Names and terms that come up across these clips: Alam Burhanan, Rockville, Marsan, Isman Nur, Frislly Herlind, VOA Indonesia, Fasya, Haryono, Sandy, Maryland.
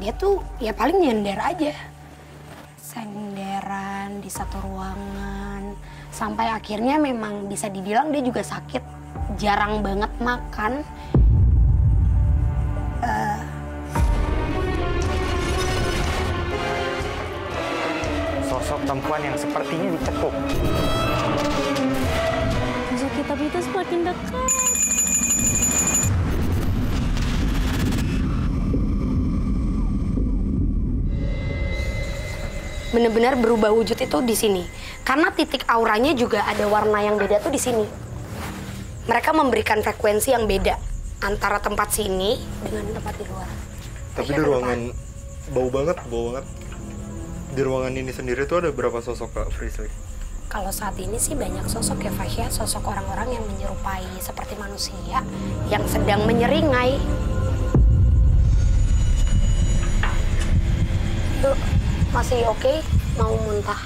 dia tuh ya paling nyender aja. Senderan di satu ruangan. Sampai akhirnya memang bisa dibilang dia juga sakit. Jarang banget makan. Sosok perempuan yang sepertinya dicekuk. Sosok kitab itu semakin dekat. Benar-benar berubah wujud itu di sini. Karena titik auranya juga ada warna yang beda tuh di sini. Mereka memberikan frekuensi yang beda antara tempat sini dengan tempat di luar. Tapi di ruangan bau banget, Di ruangan ini sendiri tuh ada berapa sosok Kak Frislly? Kalau saat ini sih banyak sosok ya Fasya, sosok orang-orang yang menyerupai seperti manusia yang sedang menyeringai. Tuh, masih oke? Mau muntah?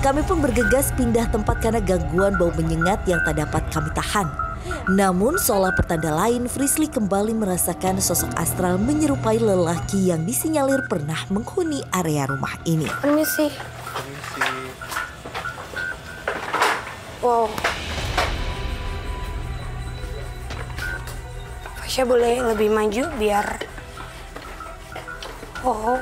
Kami pun bergegas pindah tempat karena gangguan bau menyengat yang tak dapat kami tahan. Namun seolah pertanda lain, Frislly kembali merasakan sosok astral menyerupai lelaki yang disinyalir pernah menghuni area rumah ini. Permisi. Wow. Fasya boleh lebih maju biar... Wow.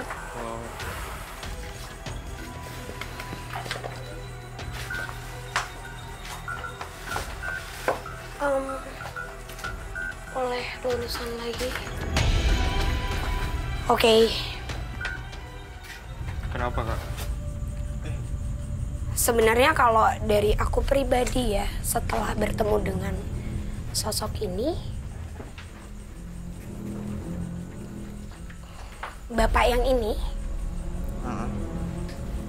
Oleh lulusan lagi. Oke. Kenapa Kak? Sebenarnya kalau dari aku pribadi ya, setelah bertemu dengan sosok ini, bapak yang ini,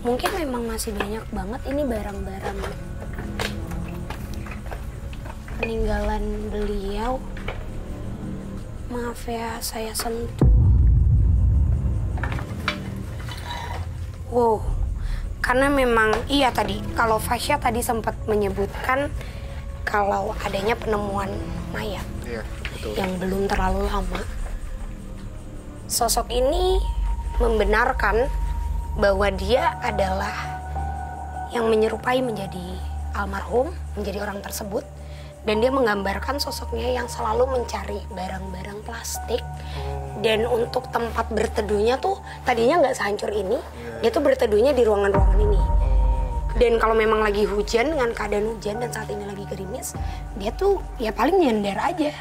mungkin memang masih banyak banget ini barang-barang peninggalan beliau. Maaf ya, saya sentuh. Wow, karena memang iya tadi, kalau Fasya tadi sempat menyebutkan kalau adanya penemuan mayat yang belum terlalu lama. Sosok ini membenarkan bahwa dia adalah yang menyerupai menjadi almarhum, menjadi orang tersebut. Dan dia menggambarkan sosoknya yang selalu mencari barang-barang plastik. Dan untuk tempat berteduhnya tuh tadinya nggak sehancur ini. Dia tuh berteduhnya di ruangan-ruangan ini. Dan kalau memang lagi hujan, dengan keadaan hujan dan saat ini lagi gerimis, dia tuh ya paling nyender aja.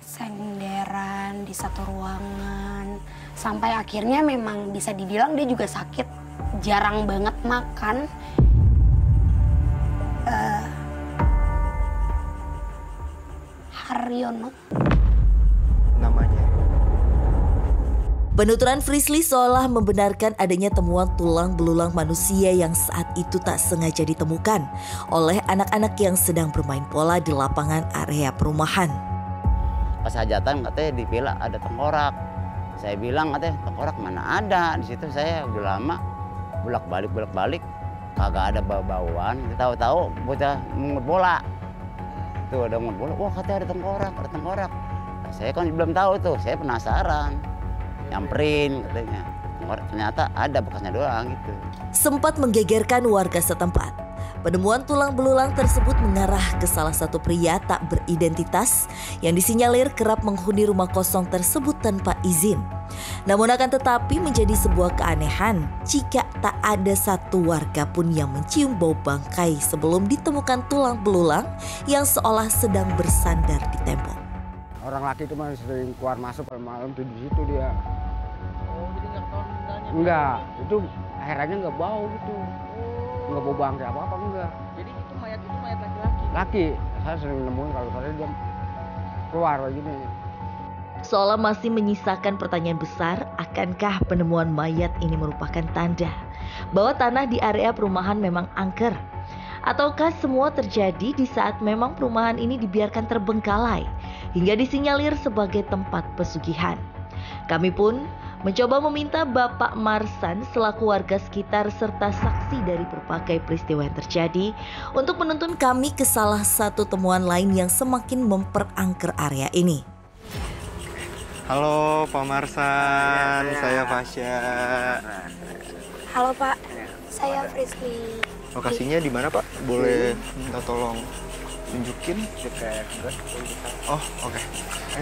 Senderan di satu ruangan. Sampai akhirnya memang bisa dibilang dia juga sakit. Jarang banget makan. Haryono namanya. Penuturan Frislly seolah membenarkan adanya temuan tulang belulang manusia yang saat itu tak sengaja ditemukan oleh anak-anak yang sedang bermain bola di lapangan area perumahan. Pas hajatan katanya dipilak ada tengkorak. Saya bilang katanya tengkorak mana ada. Di situ saya udah lama bolak-balik kagak ada bau-bauan. Tahu-tahu bocah mengut bola. Tuh ada ngomong, wah katanya ada tengkorak, Saya kan belum tahu tuh, saya penasaran. Nyamperin katanya, ternyata ada bekasnya doang gitu. Sempat menggegerkan warga setempat. Penemuan tulang belulang tersebut mengarah ke salah satu pria tak beridentitas yang disinyalir kerap menghuni rumah kosong tersebut tanpa izin. Namun akan tetapi menjadi sebuah keanehan jika tak ada satu warga pun yang mencium bau bangkai sebelum ditemukan tulang belulang yang seolah sedang bersandar di tembok. Orang laki itu masih sering keluar masuk malam tuh di situ dia. Oh, jadi nggak tahu bendanya? Enggak, itu akhirnya nggak bau gitu. Nggak bau bangkai apa-apa, enggak. Jadi itu mayat laki-laki? Laki, saya sering nemuin kalau saya dia keluar begini. Seolah masih menyisakan pertanyaan besar, akankah penemuan mayat ini merupakan tanda bahwa tanah di area perumahan memang angker? Ataukah semua terjadi di saat memang perumahan ini dibiarkan terbengkalai hingga disinyalir sebagai tempat pesugihan? Kami pun mencoba meminta Bapak Marsan selaku warga sekitar serta saksi dari berbagai peristiwa yang terjadi untuk menuntun kami ke salah satu temuan lain yang semakin memperangker area ini. Halo Pak Marsan, saya Fasya. Halo Pak, saya Frislly. Lokasinya di mana Pak? Boleh minta tolong tunjukin? Oh, oke.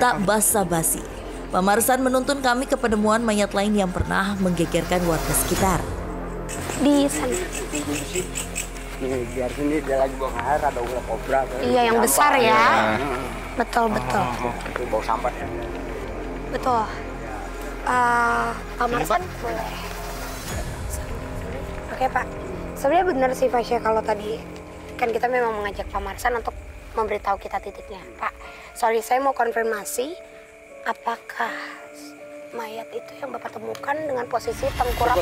Tak basa-basi, Pak Marsan menuntun kami ke penemuan mayat lain yang pernah menggegerkan warga sekitar. Di sana. Nih, biar sini dia lagi buang air, ada ular kobra. Iya, yang besar ya. Betul-betul. Itu bau sampah ya. Betul. Pak Marsan boleh. Oke Pak, sebenarnya benar sih Fasya kalau tadi kan kita memang mengajak Pak Marsan untuk memberitahu kita titiknya. Pak, sorry saya mau konfirmasi apakah mayat itu yang Bapak temukan dengan posisi tengkurap?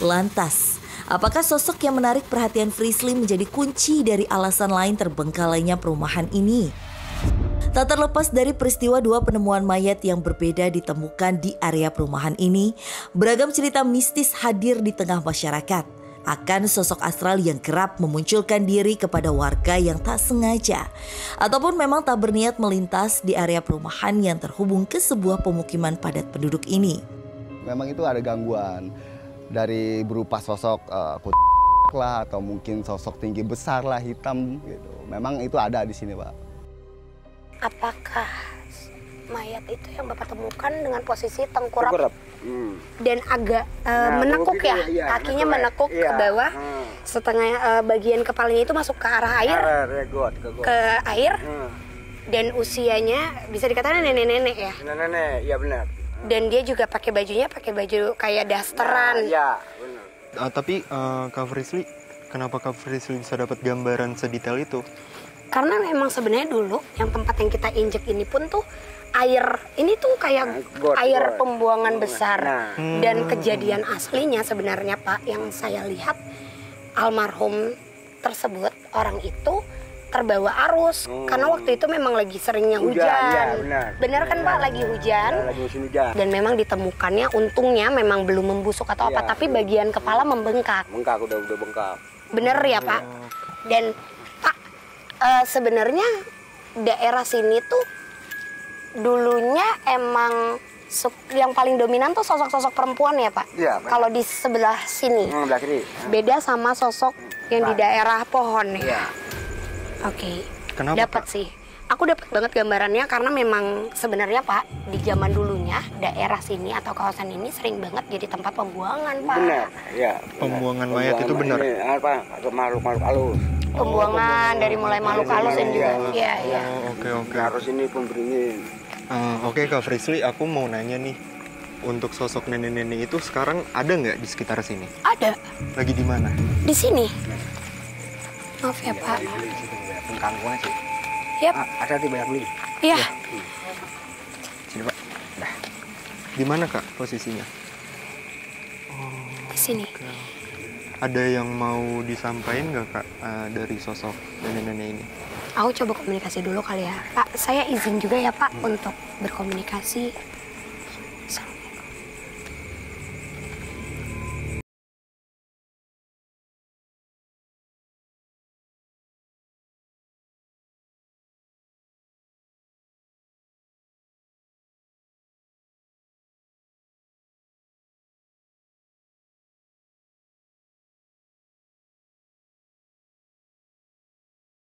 Lantas, apakah sosok yang menarik perhatian Frislly menjadi kunci dari alasan lain terbengkalainya perumahan ini? Tak terlepas dari peristiwa dua penemuan mayat yang berbeda ditemukan di area perumahan ini, beragam cerita mistis hadir di tengah masyarakat akan sosok astral yang kerap memunculkan diri kepada warga yang tak sengaja ataupun memang tak berniat melintas di area perumahan yang terhubung ke sebuah pemukiman padat penduduk ini. Memang itu ada gangguan dari berupa sosok lah atau mungkin sosok tinggi besar lah, hitam gitu. Memang itu ada di sini, Pak. Apakah mayat itu yang Bapak temukan dengan posisi tengkurap dan agak menekuk ya? Iya, kakinya menekuk ke bawah, setengah bagian kepalanya itu masuk ke arah air, ke air, dan usianya bisa dikatakan nenek-nenek ya? Nenek-nenek, iya benar. Dan dia juga pakai bajunya, pakai baju kayak dasteran. Iya, benar. Tapi Kak Frislly, kenapa Kak Frislly bisa dapat gambaran sedetail itu? Karena memang sebenarnya dulu yang tempat yang kita injek ini pun tuh air ini tuh kayak air pembuangan besar. Dan kejadian aslinya sebenarnya Pak, yang saya lihat almarhum tersebut orang itu terbawa arus karena waktu itu memang lagi seringnya hujan. Ya, benar kan Pak, lagi hujan. Ya, lagi musim hujan. Dan memang ditemukannya untungnya memang belum membusuk atau ya, apa, tapi bagian kepala membengkak. Bengkak, udah bengkak. Bener ya Pak. Dan sebenarnya daerah sini tuh dulunya emang yang paling dominan tuh sosok-sosok perempuan ya Pak? Iya. Kalau di sebelah sini. Sebelah kiri. Beda sama sosok yang di daerah pohon ya. Oke. Kenapa? Dapat sih. Aku dapat banget gambarannya karena memang sebenarnya Pak di zaman dulunya daerah sini atau kawasan ini sering banget jadi tempat pembuangan Pak. Benar. Ya. Pembuangan mayat itu benar. Apa? Makhluk-makhluk halus. Pembuangan dari mulai makhluk halus dan juga iya. Oke. Harus ini pemberingin. Oke, Kak Frislly, aku mau nanya nih. Untuk sosok nenek-nenek itu sekarang ada nggak di sekitar sini? Ada. Lagi di mana? Di sini. Maaf ya Pak. Kangkungan sih. Yap. Hati-hati banyak beli. Iya. Sini Pak. Nah. Di mana Kak posisinya? Di sini. Ada yang mau disampaikan nggak Kak dari sosok nenek-nenek ini? Aku coba komunikasi dulu kali ya. Pak, saya izin juga ya Pak untuk berkomunikasi.